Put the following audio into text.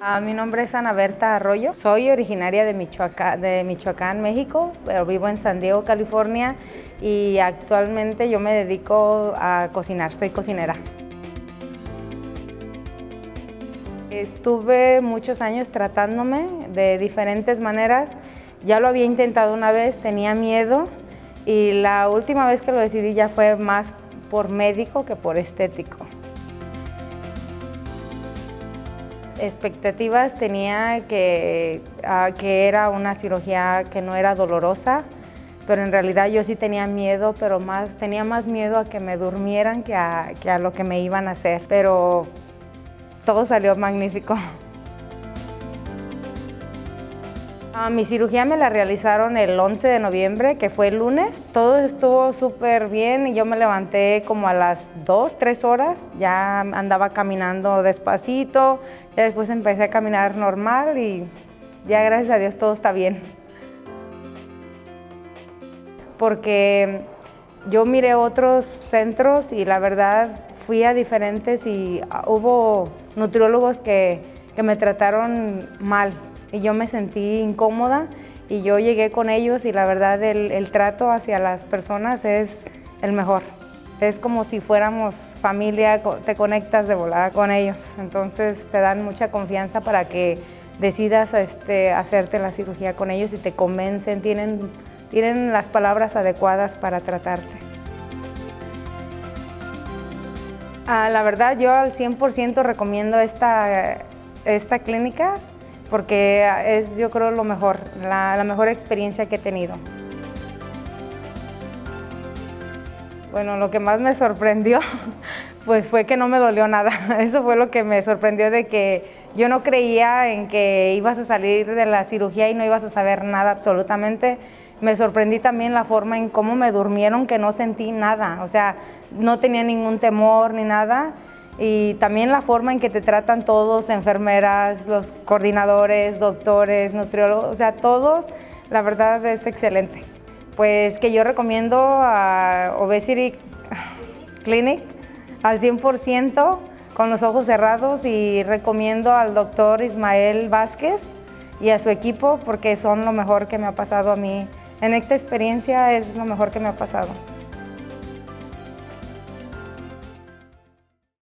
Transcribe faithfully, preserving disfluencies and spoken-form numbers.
Ah, mi nombre es Ana Berta Arroyo, soy originaria de Michoacán, de Michoacán, México, pero vivo en San Diego, California, y actualmente yo me dedico a cocinar, soy cocinera. Estuve muchos años tratándome de diferentes maneras, ya lo había intentado una vez, tenía miedo, y la última vez que lo decidí ya fue más por médico que por estético. Expectativas tenía que, uh, que era una cirugía que no era dolorosa, pero en realidad yo sí tenía miedo, pero más, tenía más miedo a que me durmieran que a, que a lo que me iban a hacer, pero todo salió magnífico. Uh, mi cirugía me la realizaron el once de noviembre, que fue el lunes. Todo estuvo súper bien y yo me levanté como a las dos, tres horas. Ya andaba caminando despacito, ya después empecé a caminar normal y ya gracias a Dios todo está bien. Porque yo miré otros centros y la verdad fui a diferentes y hubo nutriólogos que, que me trataron mal. Y yo me sentí incómoda y yo llegué con ellos y la verdad el, el trato hacia las personas es el mejor. Es como si fuéramos familia, te conectas de volada con ellos. Entonces te dan mucha confianza para que decidas este, hacerte la cirugía con ellos y te convencen, tienen, tienen las palabras adecuadas para tratarte. Ah, la verdad yo al cien por ciento recomiendo esta, esta clínica, porque es, yo creo, lo mejor, la, la mejor experiencia que he tenido. Bueno, lo que más me sorprendió, pues fue que no me dolió nada. Eso fue lo que me sorprendió, de que yo no creía en que ibas a salir de la cirugía y no ibas a saber nada absolutamente. Me sorprendí también la forma en cómo me durmieron, que no sentí nada. O sea, no tenía ningún temor ni nada. Y también la forma en que te tratan todos, enfermeras, los coordinadores, doctores, nutriólogos, o sea, todos, la verdad es excelente. Pues que yo recomiendo a Obesity Clinic al cien por ciento, con los ojos cerrados, y recomiendo al doctor Ismael Vázquez y a su equipo porque son lo mejor que me ha pasado a mí. En esta experiencia es lo mejor que me ha pasado.